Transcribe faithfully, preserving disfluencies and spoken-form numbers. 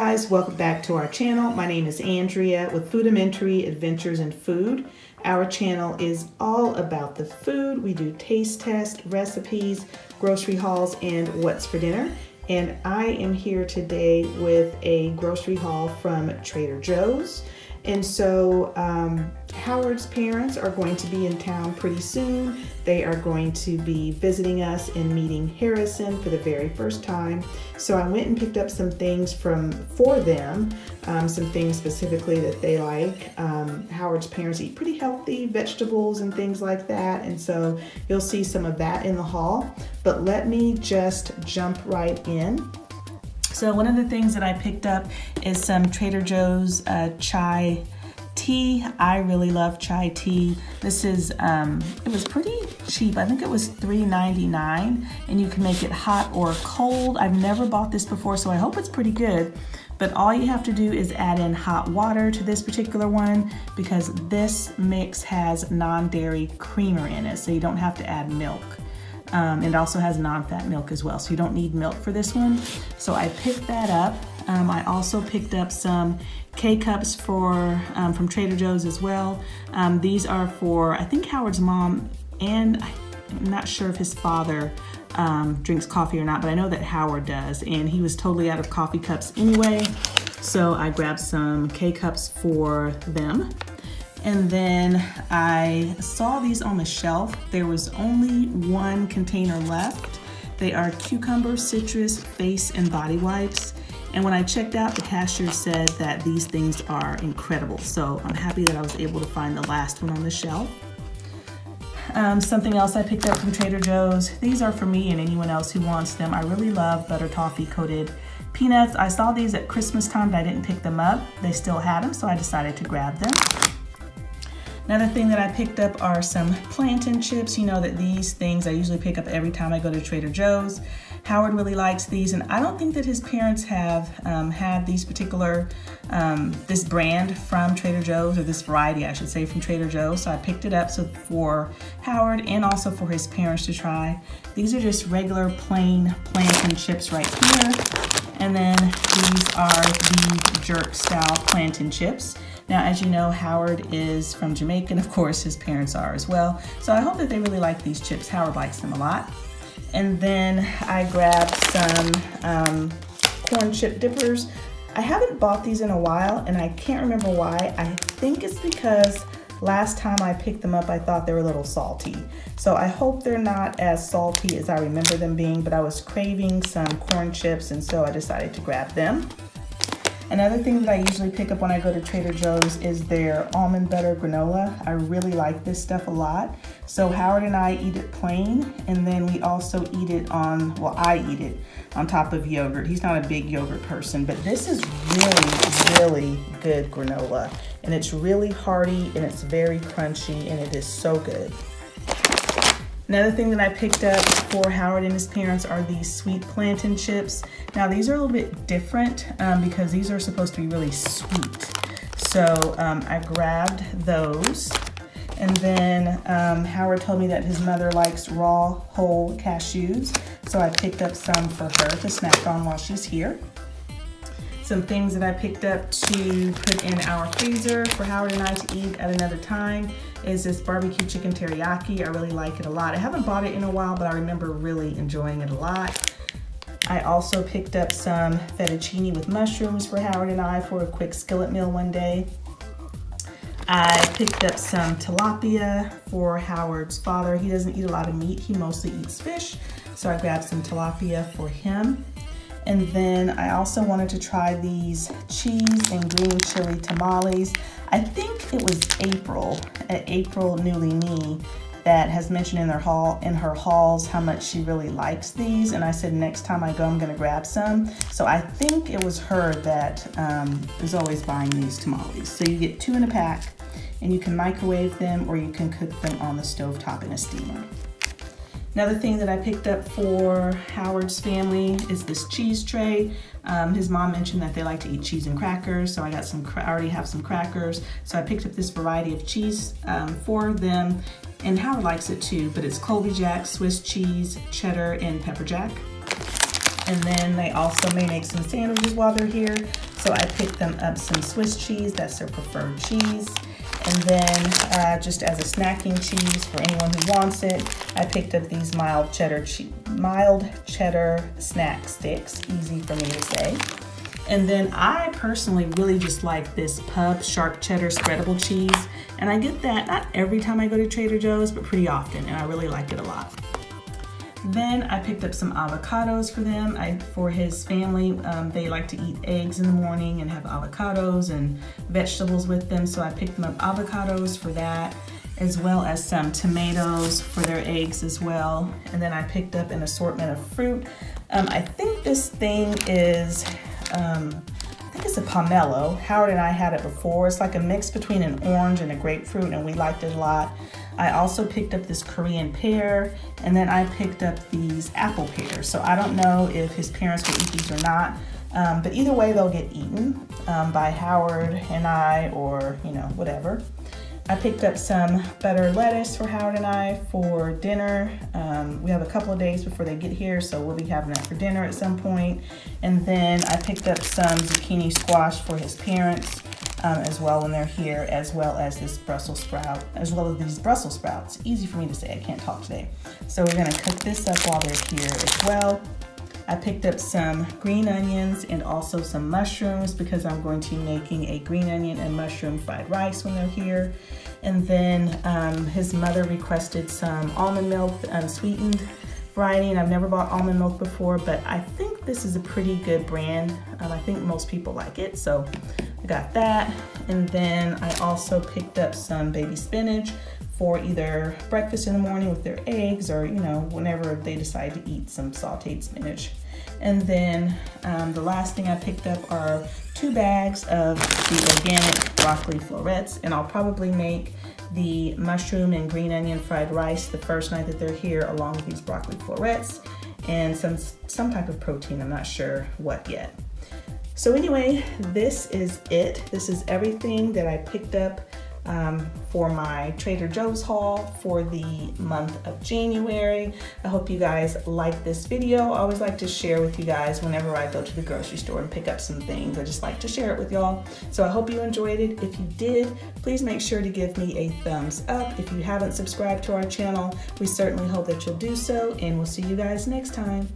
guys, welcome back to our channel. My name is Andrea with Foodimentary Adventures in Food. Our channel is all about the food. We do taste tests, recipes, grocery hauls, and what's for dinner. And I am here today with a grocery haul from Trader Joe's. And so um, Howard's parents are going to be in town pretty soon. They are going to be visiting us and meeting Harrison for the very first time. So I went and picked up some things from for them, um, some things specifically that they like. Um, Howard's parents eat pretty healthy vegetables and things like that. And so you'll see some of that in the haul. But let me just jump right in. So one of the things that I picked up is some Trader Joe's uh, chai tea. I really love chai tea. This is, um, it was pretty cheap. I think it was three ninety-nine, and you can make it hot or cold. I've never bought this before, so I hope it's pretty good. But all you have to do is add in hot water to this particular one because this mix has non-dairy creamer in it, so you don't have to add milk. Um, it also has non-fat milk as well, so you don't need milk for this one. So I picked that up. Um, I also picked up some K-Cups for um, from Trader Joe's as well. Um, these are for, I think, Howard's mom, and I'm not sure if his father um, drinks coffee or not, but I know that Howard does, and he was totally out of coffee cups anyway. So I grabbed some K-Cups for them. And then I saw these on the shelf. There was only one container left. They are cucumber, citrus, face, and body wipes. And when I checked out, the cashier said that these things are incredible. So I'm happy that I was able to find the last one on the shelf. Um, something else I picked up from Trader Joe's. These are for me and anyone else who wants them. I really love butter toffee coated peanuts. I saw these at Christmas time, but I didn't pick them up. They still had them, so I decided to grab them. Another thing that I picked up are some plantain chips. You know that these things I usually pick up every time I go to Trader Joe's. Howard really likes these, and I don't think that his parents have um, had these particular, um, this brand from Trader Joe's, or this variety, I should say, from Trader Joe's. So I picked it up so for Howard and also for his parents to try. These are just regular plain plantain chips right here. And then these are the jerk style plantain chips. Now, as you know, Howard is from Jamaica, and of course his parents are as well. So I hope that they really like these chips. Howard likes them a lot. And then I grabbed some um, corn chip dippers. I haven't bought these in a while, and I can't remember why. I think it's because last time I picked them up, I thought they were a little salty. So I hope they're not as salty as I remember them being, but I was craving some corn chips, and so I decided to grab them. Another thing that I usually pick up when I go to Trader Joe's is their almond butter granola. I really like this stuff a lot. So Howard and I eat it plain, and then we also eat it on, well, I eat it on top of yogurt. He's not a big yogurt person, but this is really, really good granola. And it's really hearty, and it's very crunchy, and it is so good. Another thing that I picked up for Howard and his parents are these sweet plantain chips. Now these are a little bit different um, because these are supposed to be really sweet. So um, I grabbed those. And then um, Howard told me that his mother likes raw whole cashews. So I picked up some for her to snack on while she's here. Some things that I picked up to put in our freezer for Howard and I to eat at another time is this barbecue chicken teriyaki. I really like it a lot. I haven't bought it in a while, but I remember really enjoying it a lot. I also picked up some fettuccine with mushrooms for Howard and I for a quick skillet meal one day. I picked up some tilapia for Howard's father. He doesn't eat a lot of meat. He mostly eats fish. So I grabbed some tilapia for him. And then I also wanted to try these cheese and green chili tamales. I think it was April, at April Newly Me, that has mentioned in, their haul, in her hauls how much she really likes these. And I said, next time I go, I'm gonna grab some. So I think it was her that um, is always buying these tamales. So you get two in a pack, and you can microwave them, or you can cook them on the stovetop in a steamer. Another thing that I picked up for Howard's family is this cheese tray. Um, his mom mentioned that they like to eat cheese and crackers, so I got some. I already have some crackers, so I picked up this variety of cheese um, for them, and Howard likes it too. But it's Colby Jack, Swiss cheese, cheddar, and pepper jack. And then they also may make some sandwiches while they're here. So I picked them up some Swiss cheese, that's their preferred cheese. And then uh, just as a snacking cheese for anyone who wants it, I picked up these mild cheddar, mild cheddar snack sticks, easy for me to say. And then I personally really just like this Pub Sharp Cheddar spreadable cheese. And I get that not every time I go to Trader Joe's, but pretty often, and I really like it a lot. Then I picked up some avocados for them. I, for his family, um, they like to eat eggs in the morning and have avocados and vegetables with them. So I picked them up avocados for that, as well as some tomatoes for their eggs as well. And then I picked up an assortment of fruit. Um, I think this thing is, um, I think it's a pomelo. Howard and I had it before. It's like a mix between an orange and a grapefruit, and we liked it a lot. I also picked up this Korean pear, and then I picked up these apple pears. So I don't know if his parents will eat these or not, um, but either way they'll get eaten um, by Howard and I, or you know, whatever. I picked up some butter lettuce for Howard and I for dinner. Um, we have a couple of days before they get here, so we'll be having that for dinner at some point. And then I picked up some zucchini squash for his parents Um, as well when they're here, as well as this Brussels sprout, as well as these Brussels sprouts. Easy for me to say, I can't talk today. So we're gonna cook this up while they're here as well. I picked up some green onions and also some mushrooms because I'm going to be making a green onion and mushroom fried rice when they're here. And then um, his mother requested some almond milk, unsweetened variety, and I've never bought almond milk before, but I think this is a pretty good brand. Um, I think most people like it, so got that. And then I also picked up some baby spinach for either breakfast in the morning with their eggs, or you know, whenever they decide to eat some sauteed spinach. And then um, the last thing I picked up are two bags of the organic broccoli florets, and I'll probably make the mushroom and green onion fried rice the first night that they're here, along with these broccoli florets and some some type of protein. I'm not sure what yet. So anyway, this is it. This is everything that I picked up um, for my Trader Joe's haul for the month of January. I hope you guys like this video. I always like to share with you guys whenever I go to the grocery store and pick up some things. I just like to share it with y'all. So I hope you enjoyed it. If you did, please make sure to give me a thumbs up. If you haven't subscribed to our channel, we certainly hope that you'll do so, and we'll see you guys next time.